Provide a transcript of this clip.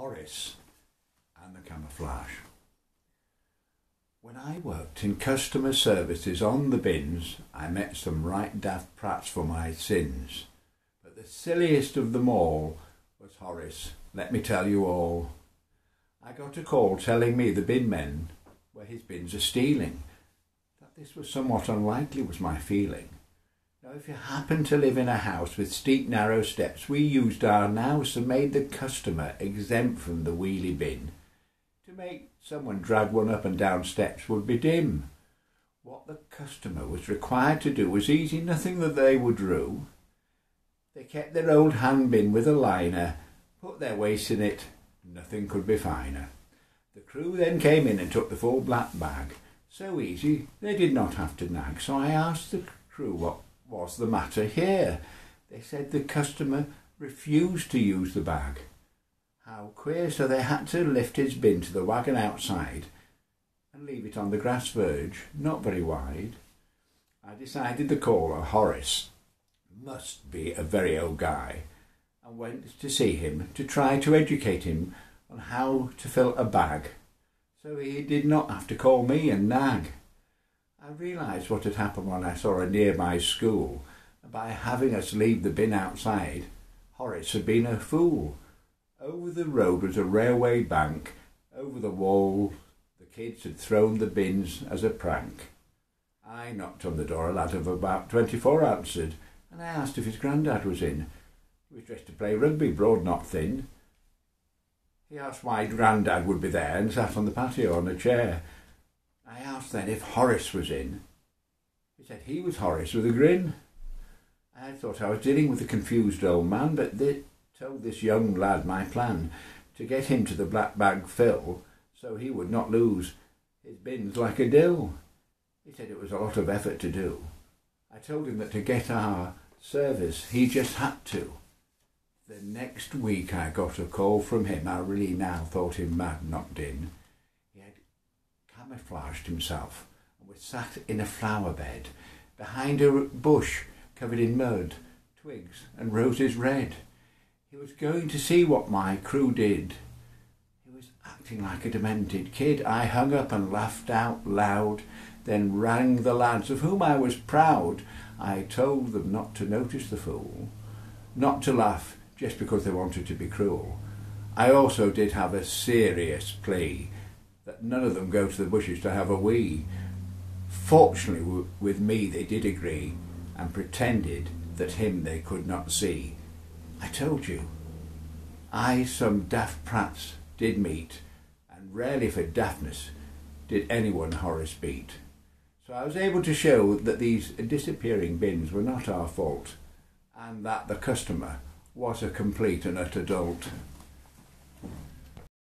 Horace and the camouflage. When I worked in customer services on the bins, I met some right daft prats for my sins. But the silliest of them all was Horace, let me tell you all. I got a call telling me the bin men where his bins are stealing. That this was somewhat unlikely was my feeling. Now if you happen to live in a house with steep narrow steps, we used our nouse and made the customer exempt from the wheelie bin. To make someone drag one up and down steps would be dim. What the customer was required to do was easy, nothing that they would rue. They kept their old hand bin with a liner, put their waste in it, nothing could be finer. The crew then came in and took the full black bag. So easy, they did not have to nag, so I asked the crew what was the matter here. They said the customer refused to use the bag. How queer, so they had to lift his bin to the wagon outside and leave it on the grass verge, not very wide. I decided the caller, Horace, must be a very old guy, and went to see him to try to educate him on how to fill a bag, so he did not have to call me and nag. I realised what had happened when I saw a nearby school, and by having us leave the bin outside, Horace had been a fool. Over the road was a railway bank, over the wall the kids had thrown the bins as a prank. I knocked on the door, a lad of about 24 answered, and I asked if his granddad was in. He was dressed to play rugby, broad not thin. He asked why granddad would be there, and sat on the patio on a chair. I asked then if Horace was in. He said he was Horace with a grin. I thought I was dealing with a confused old man, but told this young lad my plan to get him to the black bag fill so he would not lose his bins like a dill. He said it was a lot of effort to do. I told him that to get our service he just had to. The next week I got a call from him. I really now thought him mad, knocked in. Camouflaged himself and was sat in a flower bed behind a bush covered in mud, twigs and roses red. He was going to see what my crew did. He was acting like a demented kid. I hung up and laughed out loud, then rang the lads, of whom I was proud. I told them not to notice the fool, not to laugh just because they wanted to be cruel. I also did have a serious plea that none of them go to the bushes to have a wee. Fortunately with me they did agree, and pretended that him they could not see. I told you, I some daft prats did meet, and rarely for daftness did anyone Horace beat. So I was able to show that these disappearing bins were not our fault, and that the customer was a complete and utter dolt.